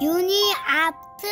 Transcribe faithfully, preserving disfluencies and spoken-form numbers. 유니아트.